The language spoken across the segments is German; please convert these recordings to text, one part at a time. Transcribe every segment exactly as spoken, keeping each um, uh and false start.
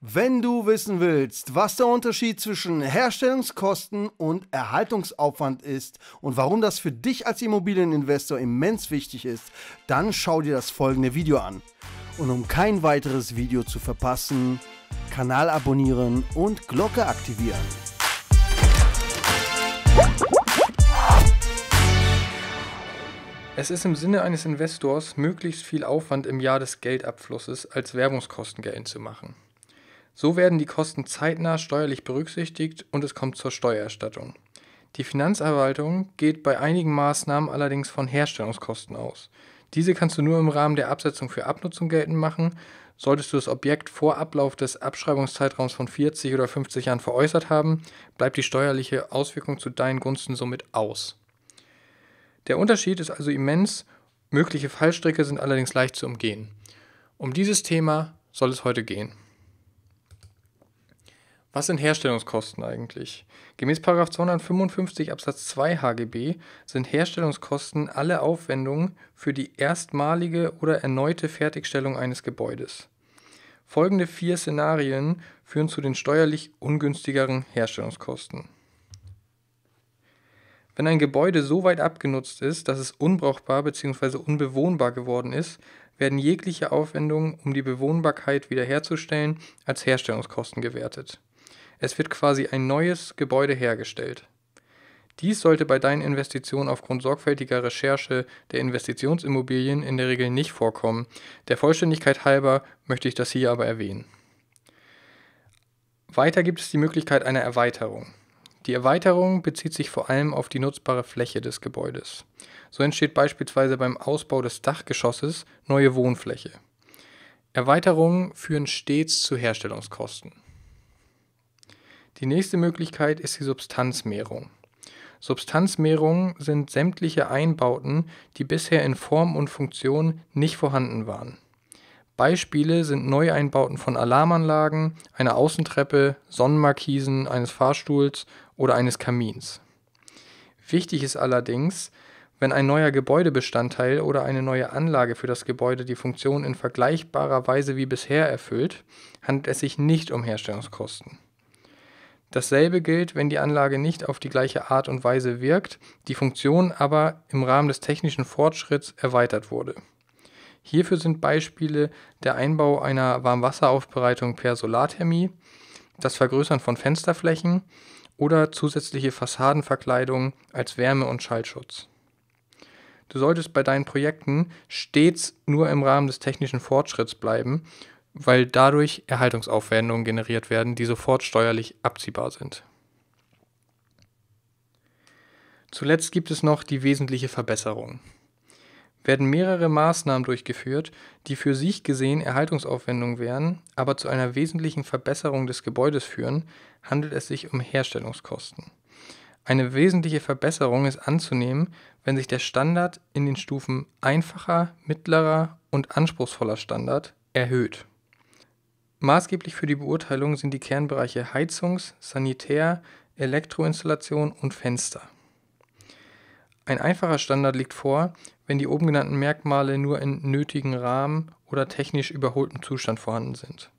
Wenn du wissen willst, was der Unterschied zwischen Herstellungskosten und Erhaltungsaufwand ist und warum das für dich als Immobilieninvestor immens wichtig ist, dann schau dir das folgende Video an. Und um kein weiteres Video zu verpassen, Kanal abonnieren und Glocke aktivieren. Es ist im Sinne eines Investors, möglichst viel Aufwand im Jahr des Geldabflusses als Werbungskosten geltend zu machen. So werden die Kosten zeitnah steuerlich berücksichtigt und es kommt zur Steuererstattung. Die Finanzverwaltung geht bei einigen Maßnahmen allerdings von Herstellungskosten aus. Diese kannst du nur im Rahmen der Absetzung für Abnutzung geltend machen. Solltest du das Objekt vor Ablauf des Abschreibungszeitraums von vierzig oder fünfzig Jahren veräußert haben, bleibt die steuerliche Auswirkung zu deinen Gunsten somit aus. Der Unterschied ist also immens, mögliche Fallstricke sind allerdings leicht zu umgehen. Um dieses Thema soll es heute gehen. Was sind Herstellungskosten eigentlich? Gemäß Paragraph zweihundertfünfundfünfzig Absatz zwei H G B sind Herstellungskosten alle Aufwendungen für die erstmalige oder erneute Fertigstellung eines Gebäudes. Folgende vier Szenarien führen zu den steuerlich ungünstigeren Herstellungskosten. Wenn ein Gebäude so weit abgenutzt ist, dass es unbrauchbar bzw. unbewohnbar geworden ist, werden jegliche Aufwendungen, um die Bewohnbarkeit wiederherzustellen, als Herstellungskosten gewertet. Es wird quasi ein neues Gebäude hergestellt. Dies sollte bei deinen Investitionen aufgrund sorgfältiger Recherche der Investitionsimmobilien in der Regel nicht vorkommen. Der Vollständigkeit halber möchte ich das hier aber erwähnen. Weiter gibt es die Möglichkeit einer Erweiterung. Die Erweiterung bezieht sich vor allem auf die nutzbare Fläche des Gebäudes. So entsteht beispielsweise beim Ausbau des Dachgeschosses neue Wohnfläche. Erweiterungen führen stets zu Herstellungskosten. Die nächste Möglichkeit ist die Substanzmehrung. Substanzmehrungen sind sämtliche Einbauten, die bisher in Form und Funktion nicht vorhanden waren. Beispiele sind Neueinbauten von Alarmanlagen, einer Außentreppe, Sonnenmarkisen, eines Fahrstuhls oder eines Kamins. Wichtig ist allerdings, wenn ein neuer Gebäudebestandteil oder eine neue Anlage für das Gebäude die Funktion in vergleichbarer Weise wie bisher erfüllt, handelt es sich nicht um Herstellungskosten. Dasselbe gilt, wenn die Anlage nicht auf die gleiche Art und Weise wirkt, die Funktion aber im Rahmen des technischen Fortschritts erweitert wurde. Hierfür sind Beispiele der Einbau einer Warmwasseraufbereitung per Solarthermie, das Vergrößern von Fensterflächen oder zusätzliche Fassadenverkleidungen als Wärme- und Schallschutz. Du solltest bei deinen Projekten stets nur im Rahmen des technischen Fortschritts bleiben, weil dadurch Erhaltungsaufwendungen generiert werden, die sofort steuerlich abziehbar sind. Zuletzt gibt es noch die wesentliche Verbesserung. Werden mehrere Maßnahmen durchgeführt, die für sich gesehen Erhaltungsaufwendungen wären, aber zu einer wesentlichen Verbesserung des Gebäudes führen, handelt es sich um Herstellungskosten. Eine wesentliche Verbesserung ist anzunehmen, wenn sich der Standard in den Stufen einfacher, mittlerer und anspruchsvoller Standard erhöht. Maßgeblich für die Beurteilung sind die Kernbereiche Heizungs-, Sanitär-, Elektroinstallation und Fenster. Ein einfacher Standard liegt vor, wenn die oben genannten Merkmale nur in nötigem Rahmen oder technisch überholtem Zustand vorhanden sind.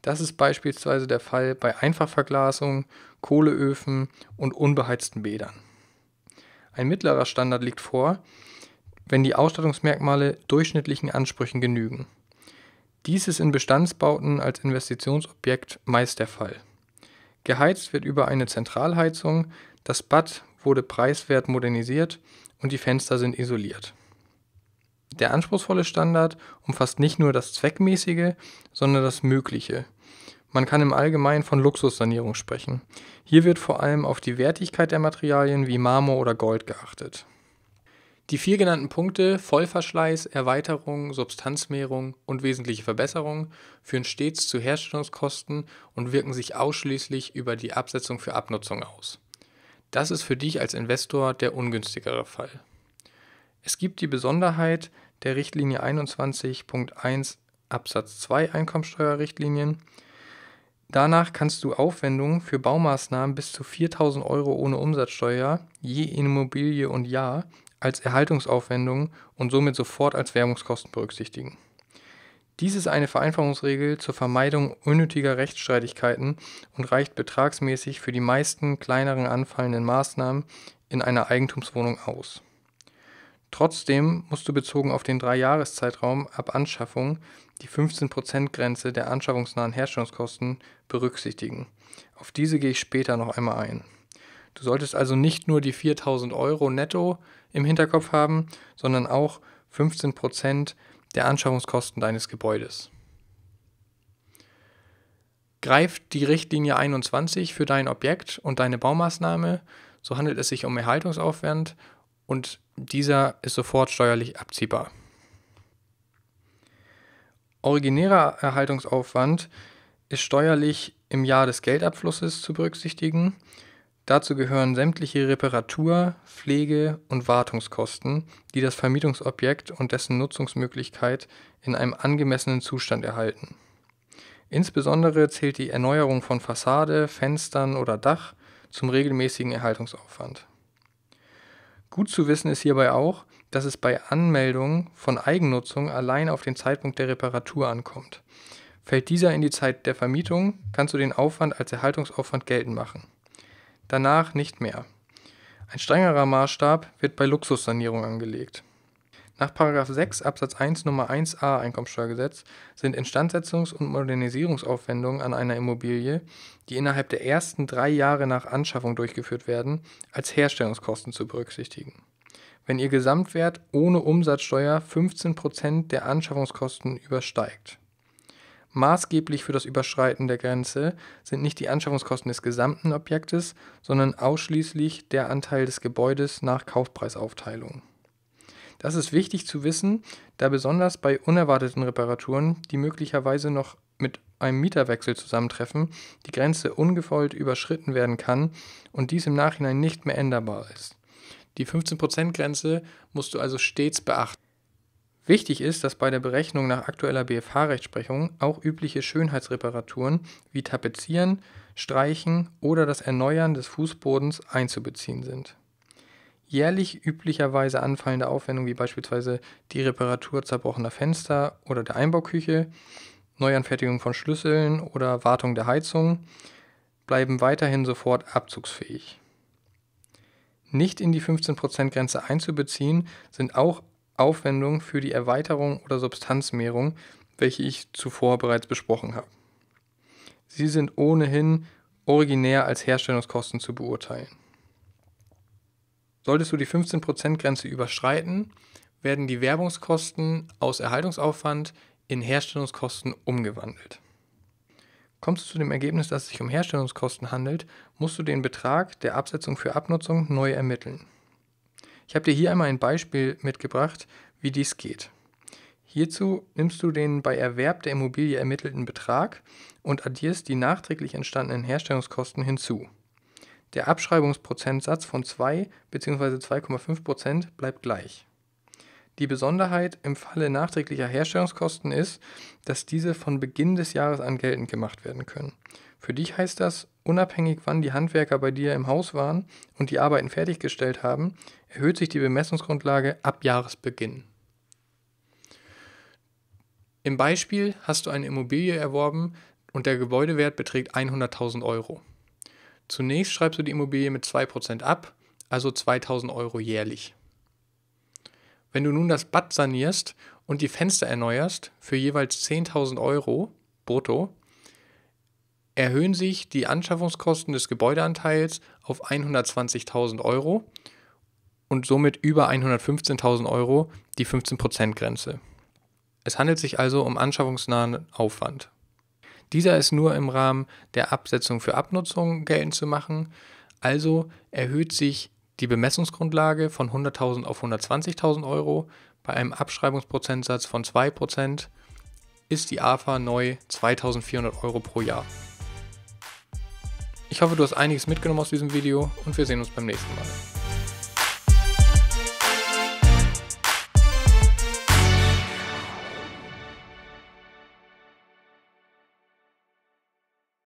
Das ist beispielsweise der Fall bei Einfachverglasung, Kohleöfen und unbeheizten Bädern. Ein mittlerer Standard liegt vor, wenn die Ausstattungsmerkmale durchschnittlichen Ansprüchen genügen. Dies ist in Bestandsbauten als Investitionsobjekt meist der Fall. Geheizt wird über eine Zentralheizung, das Bad wurde preiswert modernisiert und die Fenster sind isoliert. Der anspruchsvolle Standard umfasst nicht nur das Zweckmäßige, sondern das Mögliche. Man kann im Allgemeinen von Luxussanierung sprechen. Hier wird vor allem auf die Wertigkeit der Materialien wie Marmor oder Gold geachtet. Die vier genannten Punkte, Vollverschleiß, Erweiterung, Substanzmehrung und wesentliche Verbesserung, führen stets zu Herstellungskosten und wirken sich ausschließlich über die Absetzung für Abnutzung aus. Das ist für dich als Investor der ungünstigere Fall. Es gibt die Besonderheit der Richtlinie einundzwanzig Punkt eins Absatz zwei Einkommensteuerrichtlinien. Danach kannst du Aufwendungen für Baumaßnahmen bis zu viertausend Euro ohne Umsatzsteuer je Immobilie und Jahr als Erhaltungsaufwendungen und somit sofort als Werbungskosten berücksichtigen. Dies ist eine Vereinfachungsregel zur Vermeidung unnötiger Rechtsstreitigkeiten und reicht betragsmäßig für die meisten kleineren anfallenden Maßnahmen in einer Eigentumswohnung aus. Trotzdem musst du bezogen auf den drei Jahreszeitraum ab Anschaffung die fünfzehn Prozent Grenze der anschaffungsnahen Herstellungskosten berücksichtigen. Auf diese gehe ich später noch einmal ein. Du solltest also nicht nur die viertausend Euro netto im Hinterkopf haben, sondern auch fünfzehn Prozent der Anschaffungskosten deines Gebäudes. Greift die Richtlinie einundzwanzig für dein Objekt und deine Baumaßnahme, so handelt es sich um Erhaltungsaufwand und dieser ist sofort steuerlich abziehbar. Originärer Erhaltungsaufwand ist steuerlich im Jahr des Geldabflusses zu berücksichtigen. Dazu gehören sämtliche Reparatur-, Pflege- und Wartungskosten, die das Vermietungsobjekt und dessen Nutzungsmöglichkeit in einem angemessenen Zustand erhalten. Insbesondere zählt die Erneuerung von Fassade, Fenstern oder Dach zum regelmäßigen Erhaltungsaufwand. Gut zu wissen ist hierbei auch, dass es bei Anmeldung von Eigennutzung allein auf den Zeitpunkt der Reparatur ankommt. Fällt dieser in die Zeit der Vermietung, kannst du den Aufwand als Erhaltungsaufwand geltend machen. Danach nicht mehr. Ein strengerer Maßstab wird bei Luxussanierung angelegt. Nach Paragraph sechs Absatz eins Nummer eins a Einkommensteuergesetz sind Instandsetzungs- und Modernisierungsaufwendungen an einer Immobilie, die innerhalb der ersten drei Jahre nach Anschaffung durchgeführt werden, als Herstellungskosten zu berücksichtigen. Wenn ihr Gesamtwert ohne Umsatzsteuer fünfzehn Prozent der Anschaffungskosten übersteigt. Maßgeblich für das Überschreiten der Grenze sind nicht die Anschaffungskosten des gesamten Objektes, sondern ausschließlich der Anteil des Gebäudes nach Kaufpreisaufteilung. Das ist wichtig zu wissen, da besonders bei unerwarteten Reparaturen, die möglicherweise noch mit einem Mieterwechsel zusammentreffen, die Grenze ungewollt überschritten werden kann und dies im Nachhinein nicht mehr änderbar ist. Die fünfzehn Prozent Grenze musst du also stets beachten. Wichtig ist, dass bei der Berechnung nach aktueller B F H-Rechtsprechung auch übliche Schönheitsreparaturen wie Tapezieren, Streichen oder das Erneuern des Fußbodens einzubeziehen sind. Jährlich üblicherweise anfallende Aufwendungen wie beispielsweise die Reparatur zerbrochener Fenster oder der Einbauküche, Neuanfertigung von Schlüsseln oder Wartung der Heizung bleiben weiterhin sofort abzugsfähig. Nicht in die fünfzehn Prozent Grenze einzubeziehen sind auch Aufwendungen für die Erweiterung oder Substanzmehrung, welche ich zuvor bereits besprochen habe. Sie sind ohnehin originär als Herstellungskosten zu beurteilen. Solltest du die fünfzehn Prozent Grenze überschreiten, werden die Werbungskosten aus Erhaltungsaufwand in Herstellungskosten umgewandelt. Kommst du zu dem Ergebnis, dass es sich um Herstellungskosten handelt, musst du den Betrag der Absetzung für Abnutzung neu ermitteln. Ich habe dir hier einmal ein Beispiel mitgebracht, wie dies geht. Hierzu nimmst du den bei Erwerb der Immobilie ermittelten Betrag und addierst die nachträglich entstandenen Herstellungskosten hinzu. Der Abschreibungsprozentsatz von zwei bzw. zwei Komma fünf Prozent bleibt gleich. Die Besonderheit im Falle nachträglicher Herstellungskosten ist, dass diese von Beginn des Jahres an geltend gemacht werden können. Für dich heißt das, unabhängig wann die Handwerker bei dir im Haus waren und die Arbeiten fertiggestellt haben, erhöht sich die Bemessungsgrundlage ab Jahresbeginn. Im Beispiel hast du eine Immobilie erworben und der Gebäudewert beträgt hunderttausend Euro. Zunächst schreibst du die Immobilie mit zwei Prozent ab, also zweitausend Euro jährlich. Wenn du nun das Bad sanierst und die Fenster erneuerst für jeweils zehntausend Euro brutto, erhöhen sich die Anschaffungskosten des Gebäudeanteils auf hundertzwanzigtausend Euro und somit über hundertfünfzehntausend Euro die fünfzehn Prozent Grenze. Es handelt sich also um anschaffungsnahen Aufwand. Dieser ist nur im Rahmen der Absetzung für Abnutzung geltend zu machen, also erhöht sich die Bemessungsgrundlage von hunderttausend auf hundertzwanzigtausend Euro. Bei einem Abschreibungsprozentsatz von zwei Prozent ist die A F A neu zweitausendvierhundert Euro pro Jahr. Ich hoffe, du hast einiges mitgenommen aus diesem Video und wir sehen uns beim nächsten Mal.